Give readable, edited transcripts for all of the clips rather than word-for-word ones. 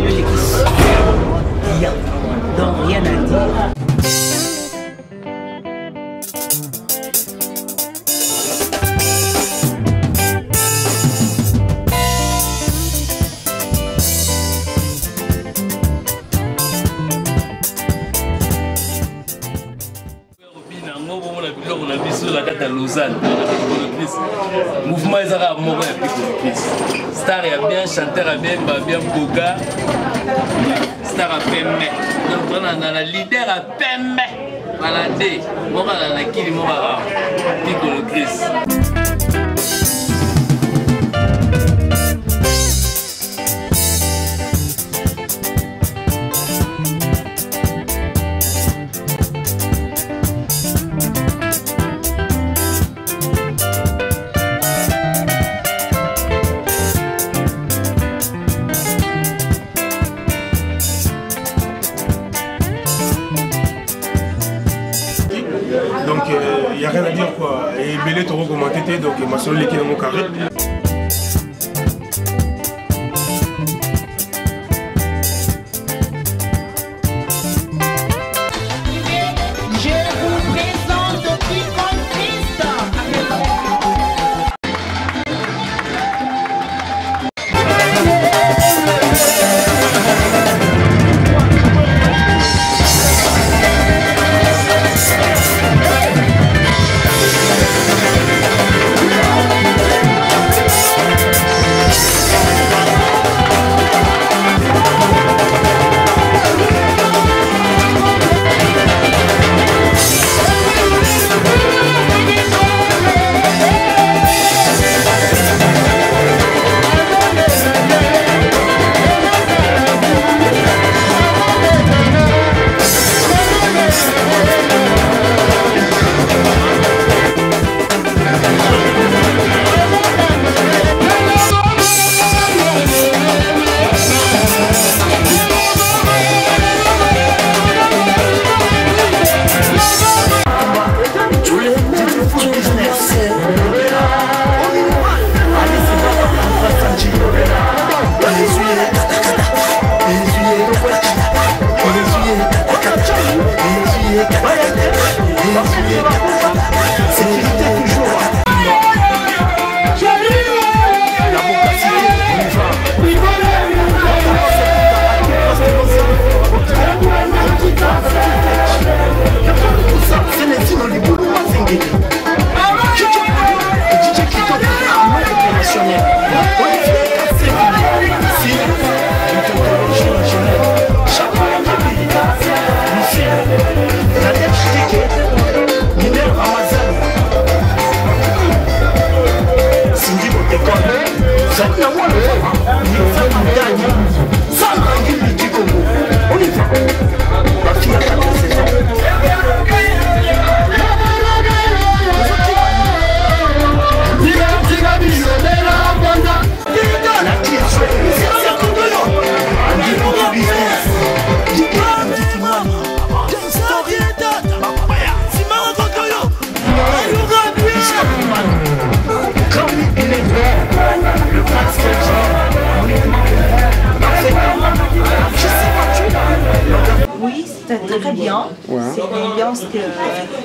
de l'église. Il n'y a donc rien à dire. Mouvement est à mon Star est bien, chanteur est bien, bien boga. Star à permet. Donc on a la leader à permet. Maladé. Moi on a qui moi Piccolo Chris. Il n'y a rien à dire quoi. Et Bélé Toro comme un tété, donc ma soeur l'équipe dans mon carré.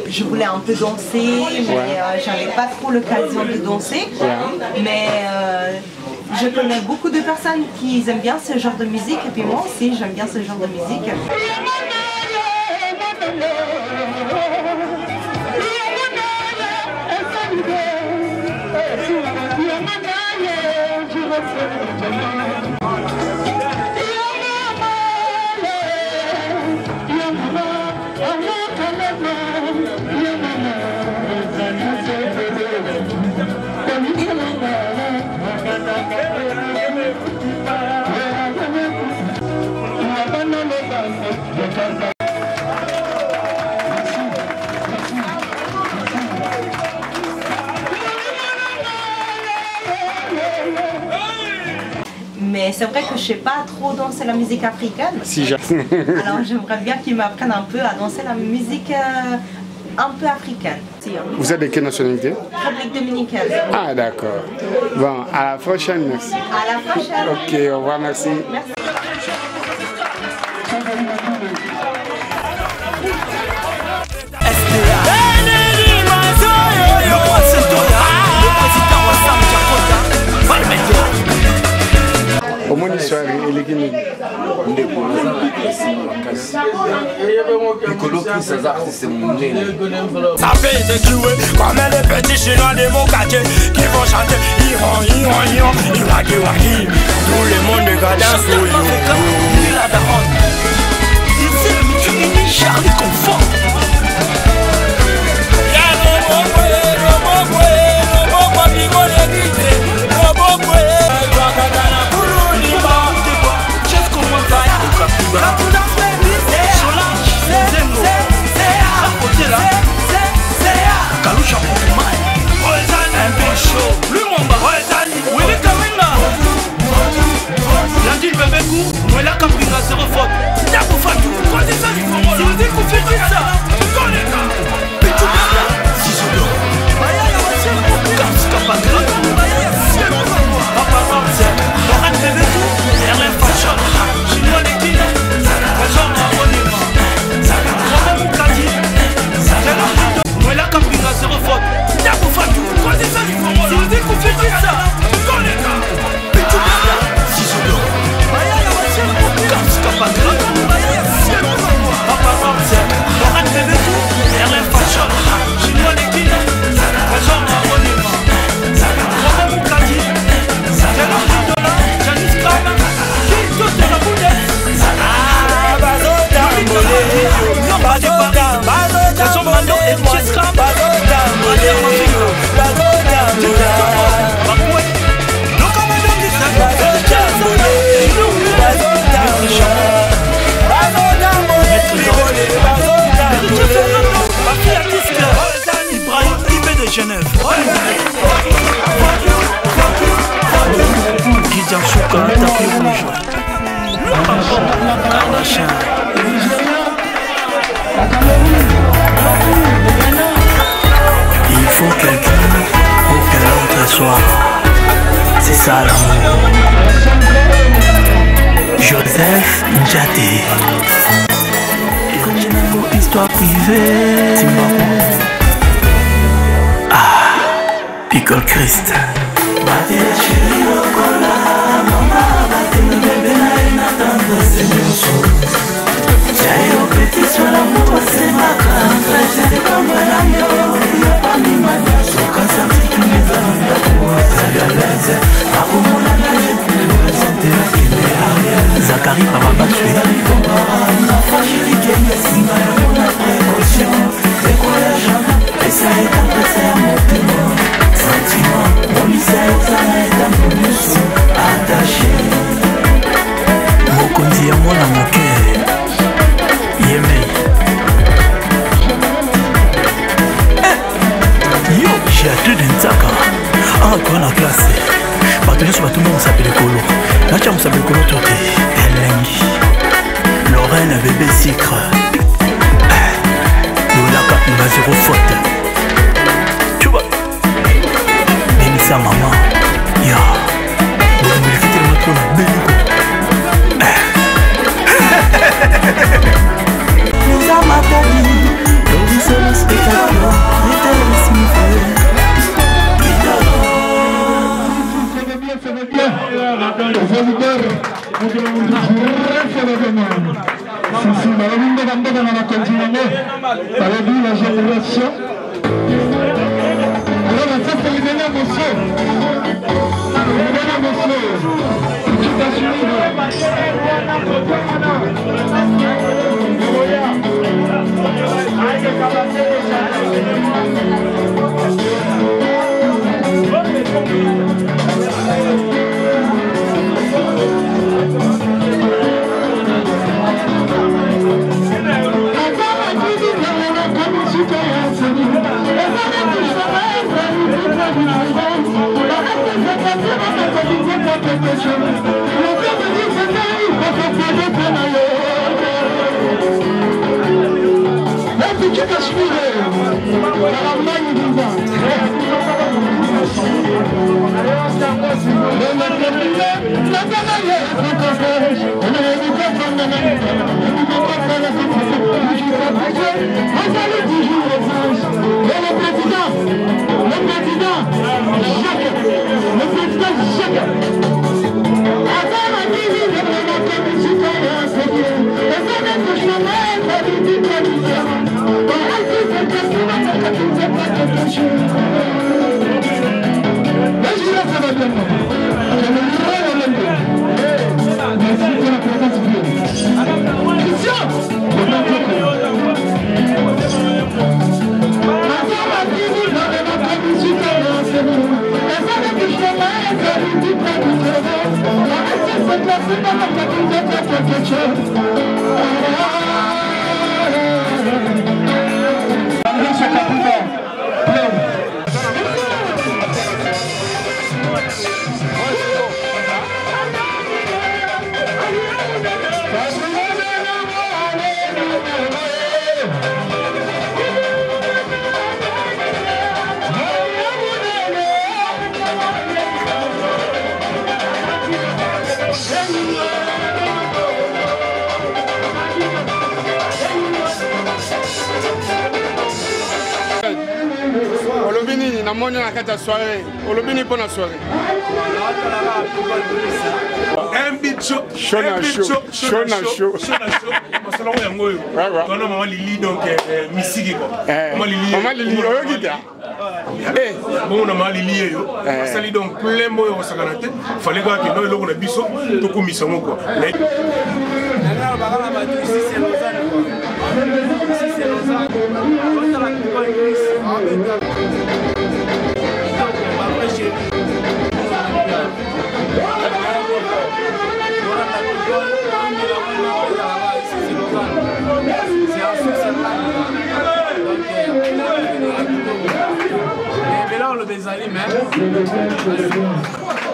Je voulais un peu danser, mais j'avais pas trop l'occasion de danser. Mais je connais beaucoup de personnes qui aiment bien ce genre de musique, et puis moi aussi j'aime bien ce genre de musique. Mais c'est vrai que je sais pas trop danser la musique africaine. Si j'apprends. Alors j'aimerais bien qu'ils m'apprennent un peu à danser la musique un peu africaine. Vous êtes de quelle nationalité? République Dominicaine. Ah d'accord. Bon, à la prochaine, merci. À la prochaine. Ok, au revoir, merci. Merci. Ça fait des cloués comme les petits chinois de mon quartier qui vont chanter Iran, Iwaki Waki. Tout le monde est gardé sous yo. Il faut quelqu'un pour que l'autre soit. C'est ça l'amour. Joseph Ndjati. Histoire privée. Ah, Picole Christ. Zachary m'a pas tué. Mokonzi ya mwana moke yeme yo chatu d'Inzaka encore la classe bateau sur bateau on s'appelle Colo la chambre s'appelle Colo Toté Elengi Lorraine bébé sucre Lola Cap n'a zéro faute tu vois béni sa maman ya on me fait tellement trop la belle. Les armes à ta vie, le seul spectateur, l'éternel Smith. Thank you.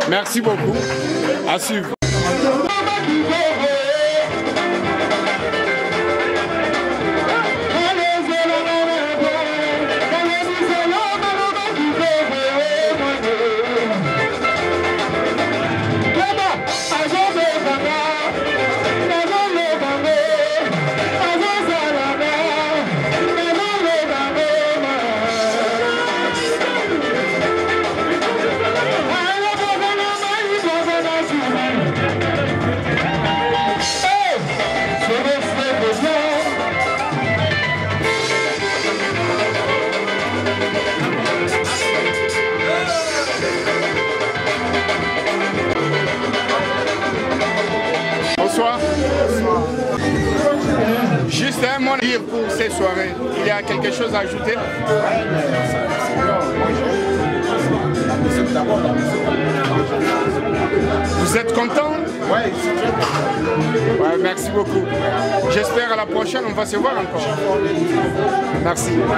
Merci beaucoup. À suivre. Pour ces soirées, il y a quelque chose à ajouter? Vous êtes content? Oui. Merci beaucoup. J'espère à la prochaine, on va se voir encore. Merci. Bonsoir,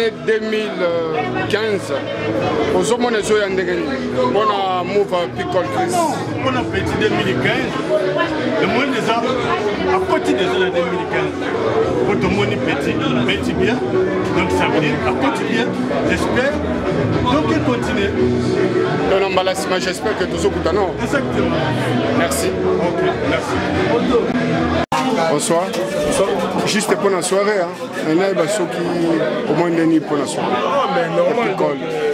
l'année 2015, nous avons petit 2015, le moins des arbres, à côté des années 2015, pour tout le monde petit bien, donc ça veut dire à côté bien, j'espère, donc il continue. J'espère que tout ça coûte à nous. Exactement. Merci. Ok, merci. Bonsoir. Bonsoir. Juste pour la soirée, hein. Il y a des gens qui au moins des pour la soirée.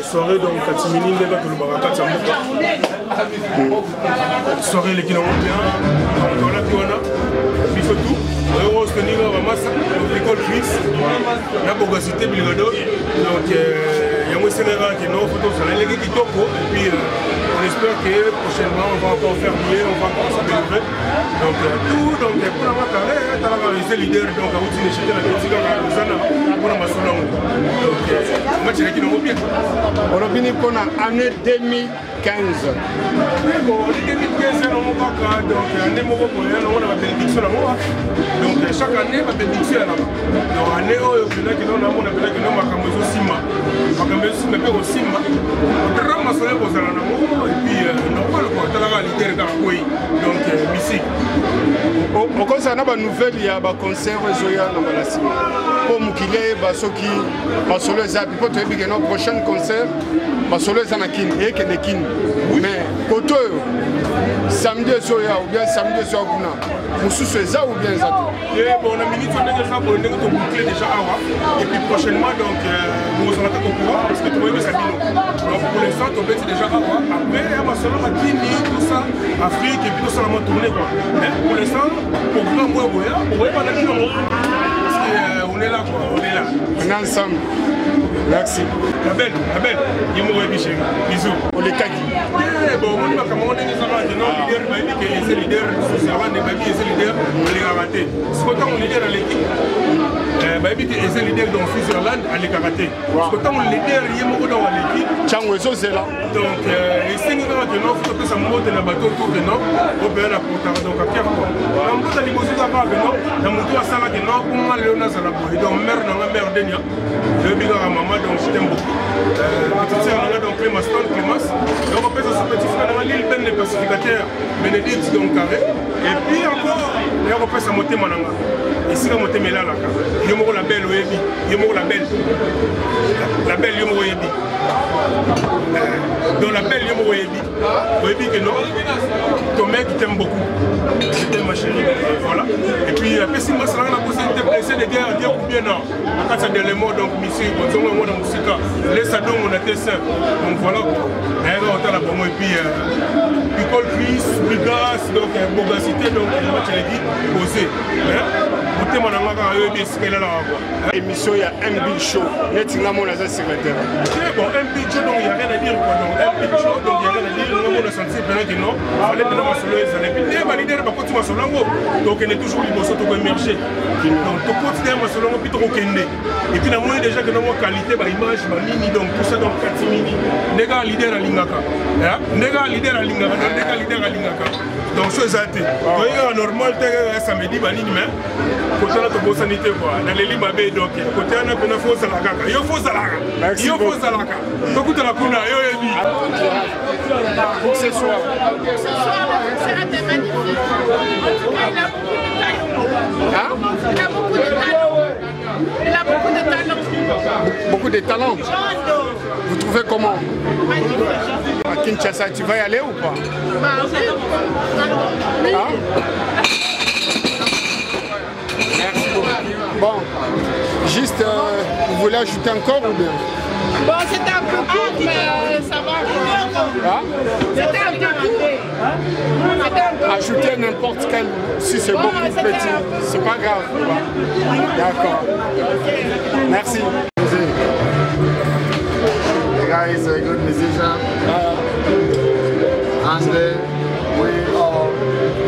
Soirée donc soirée les Kinomopéens, on a Piwana, puis surtout, on a l'école Chris, la Bogacité Bilgado, donc il y a un Sénégal qui est non photo, les gens qui tombent, puis on espère que prochainement on va encore faire mieux, on va encore s'améliorer. Donc tout, donc pour la matinée, on est leader, donc on continue de la politique, on a massé l'angle. Donc, match les Kinomopéens. On a fini pour l'année 2015. Mais bon, en 2015, on va pas donc année mauvaise pour elle, on a la bénédiction là-bas. Donc chaque année, la bénédiction là-bas. Donc année où on a que on a que nous marquons aussi mal, marquons aussi mal. On drame sur les postes là-bas et puis on parle quoi, t'as la leader d'Akoi, donc musique. Au concernant la nouvelle, il y a un concert royal dans la cime. Pour Mukile, ceux qui passent les habits, pour te dire que notre prochain concert, passent les anakin et kenekin. Mais côté samedi soir ou bien samedi soir vous souhaitez ça ou bien ça. Bon, on a minute on est déjà pour le négocier boucler déjà avant et puis prochainement donc nous allons être au pouvoir parce que tout le monde est sabino. Donc pour l'instant on est déjà avant. Après on va seulement tenir tout ça Afrique et puis tout ça on va tourner quoi. Mais pour l'instant pour grand moi on va pas la dire parce que on est là quoi, on est là. On est ensemble. Merci. La belle, il m'a envoyé Michel. Bisous. On les caille. Bon, on est comme on est les leaders, mais les leaders, c'est avant des babies, les leaders, on les a ratés. C'est quand on est leader à l'équipe. Baby qui est leader dans Switzerland, on les a ratés. C'est quand on est leader, il est mort dans l'équipe. Tchangwezo, c'est là. Donc, les 5 ans de l'offre, que ça monte dans le bateau autour de nous, on peut la porter. Donc, à quel point on peut aller poser la barre de nous, dans mon toit, ça va de nous, on va aller dans la boue. Donc, mère dans la mère d'Enya, le bilan à maman. Donc je t'aime beaucoup. Petite sœur, on a donc Clémaston, Clémas. Donc on pèse à ce petit frère, on a l'île Ben, les pacificateurs, Bénédicte, donc carré. Et puis encore, on pèse à Moté Mananga. Ici, on a Moté Mélala. Il y a la belle, Oyebi. Il y a la belle. La belle, il y a Oyebi. Dans la belle, il y a Oyebi. Oyebi que non, ton mec t'aime beaucoup. Je t'aime ma chérie. Voilà. Et puis, après, si moi, ça n'a pas été blessé de guerre, dire ou bien non. Quand ça donne les mots, donc, monsieur, on dans le les sadons, on a été sains. Donc voilà quoi. D'ailleurs, on a la promo et puis Picole Chris, Bigas, donc Bogacité, donc le match est dit, posé. Écoutez, mon ami, quand eux, ils sont là quoi. Émission, il y a MB Show. N'est-ce pas, mon agent secrétaire. Bon, MB Show, donc il n'y a rien à dire quoi. Donc MB Show, donc il n'y a rien à dire. Nous, on a senti bien que non. Allez, maintenant, on va se lever. Et valider, par contre, tu vas se lancer. Donc, on est toujours libre, surtout pour émerger. Donc, tu continues à se lancer, puis tu reconnaît. Et puis, on a moyen déjà que nous avons qualité. Bah, image, bah, mini, donc tout ça dans Katimini. Nega leader à Lingaka. Nega leader à Lingaka. Nega leader à Lingaka. Donc chose à te. Voyez, normal, samedi, bah, nini, mais côté notre bonne sanité, quoi. Dans les libabés, donc côté on a qu'on a fausse à la caca. Yo fausse à la caca. Yo fausse à la caca. Donc tout à la kuna. Yo yébi. Pour ce soir. C'est magnifique. En tout cas, il a beaucoup de talent. Il a beaucoup de talent. Il a beaucoup de talent. Beaucoup de talent. Vous trouvez comment? À Kinshasa, tu vas y aller ou pas? Hein? Merci beaucoup. Bon, juste, vous voulez ajouter encore ou bien? Bon, c'était un peu court, mais ça va. Hein? C'était un peu court. Ajouter n'importe quel, si c'est beaucoup petit, c'est pas grave. D'accord. Merci. The guy is a good musician. And we all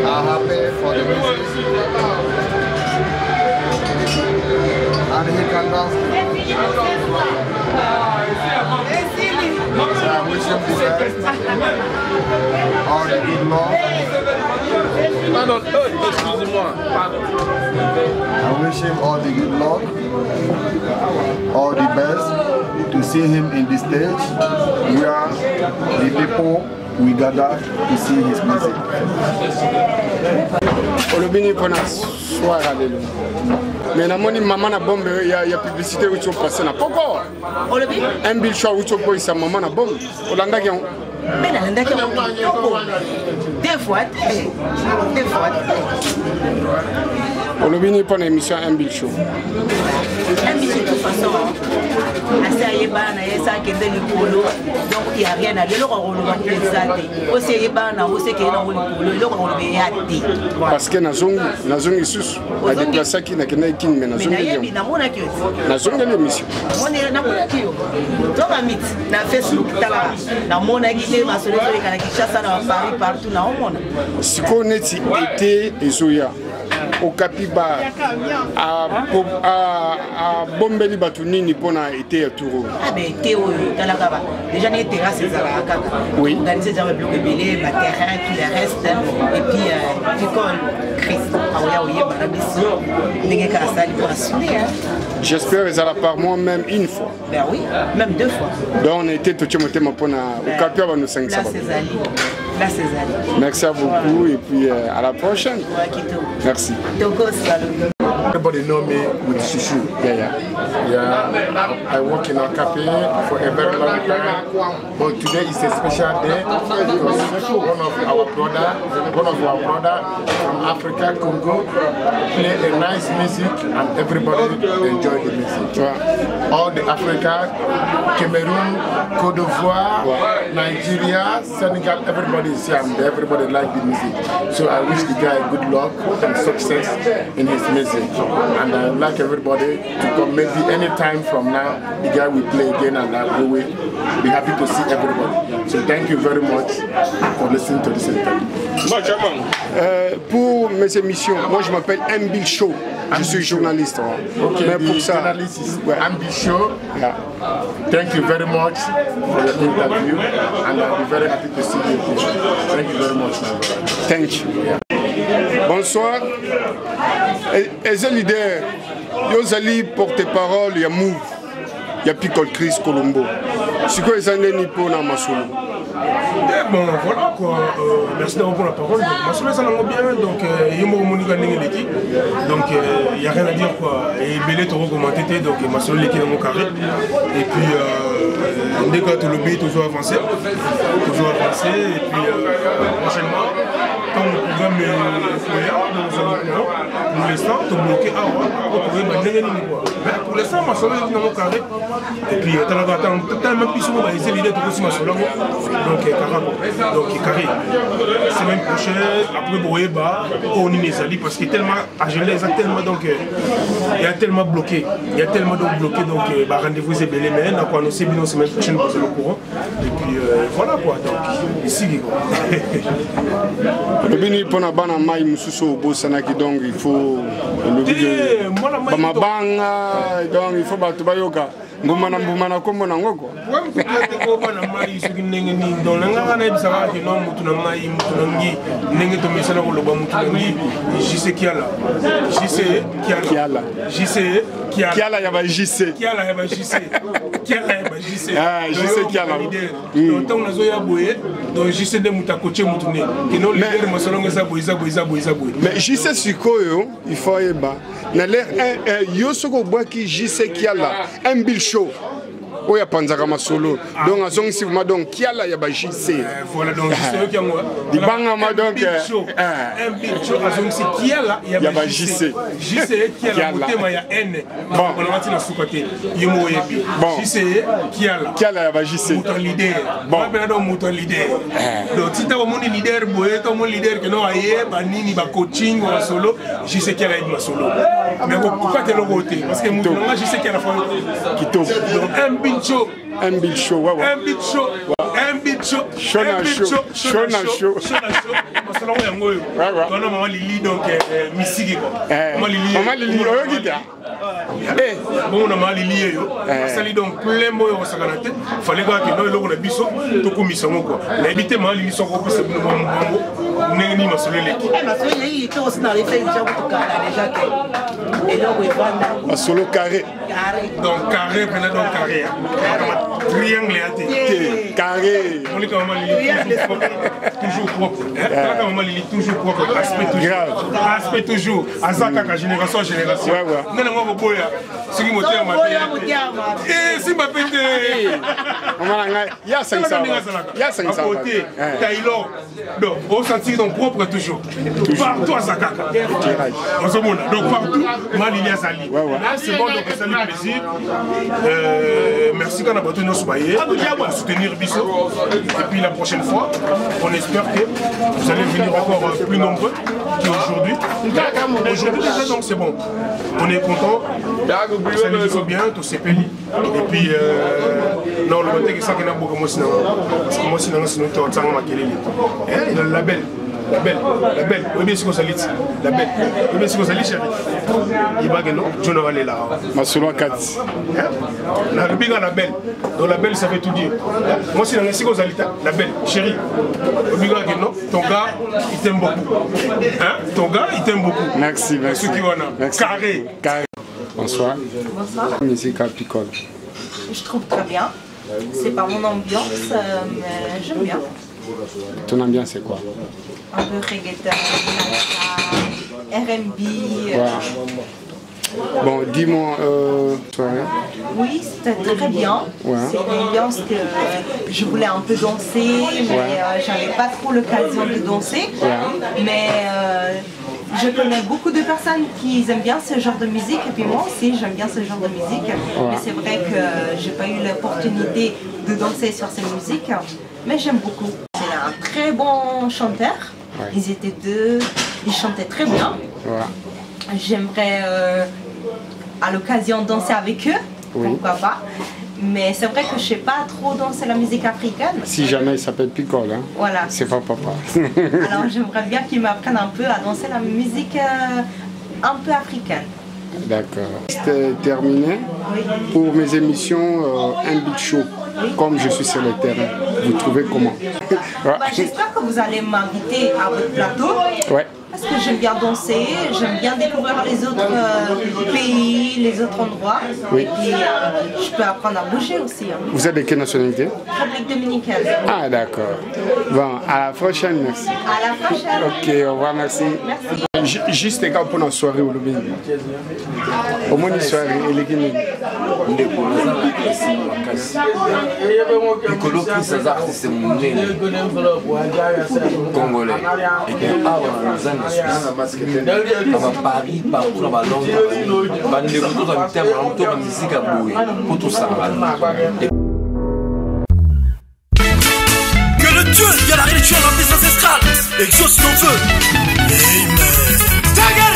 are happy for the music. And he can dance. So I wish him the best. rapidement. Non, non, excusez-moi, pardon. I wish him all the good luck, all the best, to see him in this stage where the people we gather to see his music. Olobini pona soir lelo. Mais na moni mama na bombe ya publicité ucho passer na poko. Olobini MB Show ucho po isa mama na bombe. Olanda ki mais là, des fois. On a fini pour l'émission MB Show. MB Show de toute façon, donc il n'y a rien à dire. Parce que na zone, ici, la déplacée qui n'a qu'une mais na zone na zone de l'émission. Na Facebook, na mon si on était Isoya, au Capiba, à Bombeli Batounini, on a été à Touro. Ah ben, Théo, Talagaba. Déjà, les terrasses, c'est Zalakaka. Oui. Organiser dans le bloc de Bélé, le terrain, tout le reste. Et puis, l'école, Christ, Aouya, Ouye, Barabissou, Nengeka, Sali, pour assurer. J'espère que ça va par moi-même une fois. Ben oui, même deux fois. Donc, on était tout le monde au Capia, on a 5 ans. Merci à vous beaucoup et puis à la prochaine. Merci. Everybody know me with Shushu. Yeah. I work in a cafe for a very long time. But today is a special day because one of our brother from Africa, Congo, play a nice music and everybody enjoy the music. Yeah. All the Africa, Cameroon, Cote d'Ivoire, yeah. Nigeria, Senegal, everybody is here and everybody like the music. So I wish the guy good luck and success in his music. And I would like everybody to come, maybe any time from now, the guy will play again and I will be happy to see everybody. So thank you very much for listening to this interview. Pour mes émissions, moi je m'appelle MB Show, je suis journaliste. Hein. Okay, mais pour ça, ouais. MB Show, yeah. Thank you very much for your interview and I'll be very happy to see you again. Thank you very much, my brother. Thank you. Yeah. Bonsoir. Et leader, Yozali porte-parole, il y a Move, il y a Picole Chris Colombo. C'est quoi les années Nippo dans Masolo? Bon, voilà quoi. Merci d'avoir pris la parole. Masolo, ça va bien. Donc, il y a Monika Nengeleki. Donc, il n'y a rien à dire quoi. Et Belé Toro commenté, donc Masolo est dans mon carré. Et puis, dès que tu l'obéis, toujours avancé. Et puis, prochainement. Quand le programme est pour l'instant, tu es bloqué à pour l'instant, ma soeur est dans mon carré. Et puis, tu as même plus souvent réalisé l'idée de aussi ma soeur. Donc, carré. Semaine prochaine, après Boéba, on y est allé parce qu'il y a tellement agendé, il y a tellement bloqué. Il y a tellement bloqué. Donc, rendez-vous est bel et bien. On a annoncé bien la semaine prochaine pour le courant. Et puis, voilà quoi. Donc, ici, le bini pour la banane maï mususo bosana qui donc il faut le bini ma banga donc il faut battre bayoka ngoma na mbuma na kombo na ngoko ngoma na maï suki nenge ni donc nganga na bisaka que non mutu na maï mutu ngi nenge to mesala ko loba mutu ngi jise kiala jise kiala jise kiala ya ba jise kiala ya ba jise kiala ya ba jise ah jise kiala donc tant na zo ya boye donc jise de muta coacher mutu ne que non. Mais je sais ce qu'il faut faire. Il y a ce qu'il y a là, un MB Show. Il y a Panzakama Solo. Donc, si vous m'avez dit, il y a JC. Voilà, donc, c'est eux qui ont un big show. Il y a JC. JC qui a la beauté, il y a N. Bon, on va dire ce côté. Il y a JC qui a la. Qui a la JC. Mouton leader. Bon, on mouton leader. Donc, si tu as un leader, tu as un leader qui a un coaching, un solo, JC qui a la solo. Mais pourquoi tu as le côté? Parce que mouton, JC qui a la fois. Qui tombe. Donc, un big show. MB Show, ouais. MB Show, MB carré. On est quand même toujours propre. Toujours propre. Aspect toujours. Azaka génération à génération. C'est qui m'entend ma vie. Eh, si ma pété. Il y a 500. À côté, Taylor. Donc, on sentit son propre toujours. Partout à Zaka. Donc, partout, Malilia Zali. C'est bon, donc, ça nous plaisir. Merci qu'on a battu nos soyez pour soutenir Bissot. Et puis la prochaine fois, on espère que vous allez venir encore plus nombreux qu'aujourd'hui. Aujourd'hui, donc c'est bon. On est content. Ça nous fait bien, tout s'est payé. Et puis, non, le matin, c'est qu'on a beaucoup moins. Parce que moi, sinon, c'est notre temps à quel est le label. La belle, oui bien sûr qu'on s'allie, la belle, oui bien sûr qu'on s'allie chérie. Il va que non, je ne vais pas là. Masolo 4. La rubrique la belle, dans la belle ça veut tout dire. Moi si on s'allie qu'on s'allie, la belle, chérie. Rubrique que non, ton gars il t'aime beaucoup. Hein, ton gars il t'aime beaucoup. Merci. Ceux qui vont là, carré. Bonsoir. Musique apicole. Je trouve très bien. C'est pas mon ambiance, mais j'aime bien. Ton ambiance c'est quoi? Un peu reggaeton, R&B. Ouais. Bon, dis-moi, soirée. Oui, c'était très bien. Ouais. C'est une ambiance que je voulais un peu danser, mais j'avais pas trop l'occasion de danser. Ouais. Mais je connais beaucoup de personnes qui aiment bien ce genre de musique, et puis moi aussi j'aime bien ce genre de musique. Ouais. Mais c'est vrai que j'ai pas eu l'opportunité de danser sur ces musiques, mais j'aime beaucoup. C'est un très bon chanteur, ils étaient deux, ils chantaient très bien. Ouais. J'aimerais à l'occasion danser avec eux, pourquoi pas. Mais c'est vrai que je sais pas trop danser la musique africaine. Si jamais il s'appelle Picole, hein. Voilà. C'est pas papa. Alors j'aimerais bien qu'ils m'apprennent un peu à danser la musique un peu africaine. D'accord. C'était terminé pour mes émissions MB Show. Comme je suis sur le terrain, vous trouvez comment? J'espère que vous allez m'inviter à votre plateau. Ouais. Parce que j'aime bien danser, j'aime bien découvrir les autres pays, les autres endroits. Oui. Et je peux apprendre à bouger aussi. Hein. Vous êtes de quelle nationalité? République Dominicaine. Ah d'accord. Bon, à la prochaine, merci. À la prochaine. Ok, au revoir, merci. Juste les gars pour la soirée au lobby. Au moins une soirée, il est guiné. C'est mon Congolais. Paris, partout dans la musique à bouer, pour tout ça. Que le Dieu, il y a la religion, la vie ancestrale, exauce nos vœux. Amen.